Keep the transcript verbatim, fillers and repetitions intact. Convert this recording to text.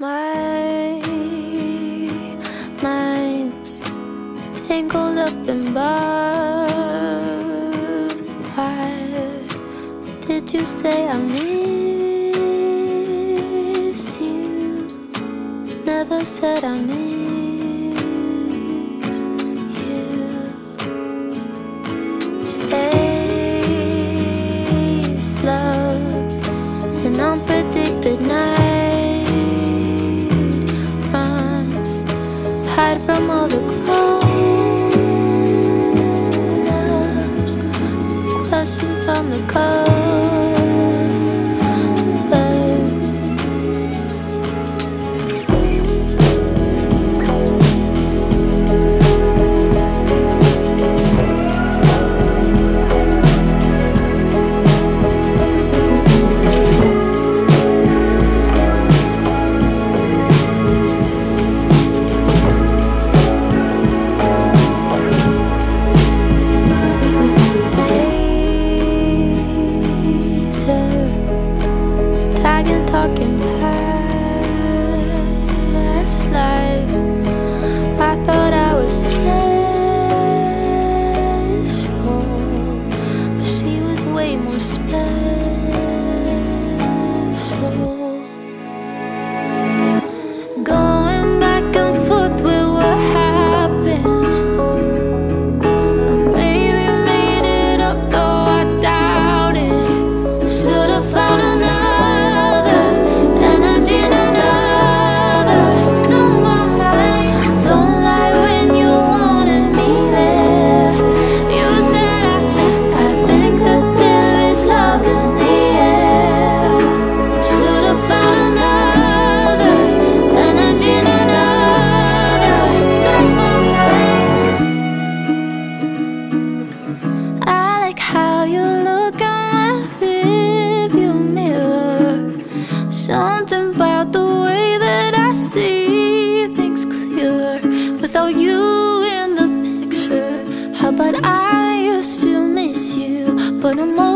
My mind's tangled up in barbed wire. Did you say I miss you? Never said I miss you. Chase love, an unpredicted night from all the grown-ups, questions on the colors. Talking past lives, I thought I was special, but she was way more special. Going back and forth with what happened. Maybe made it up, though I doubt it. Should've found another. Something about the way that I see things clearer without you in the picture. How about I used to miss you, but I'm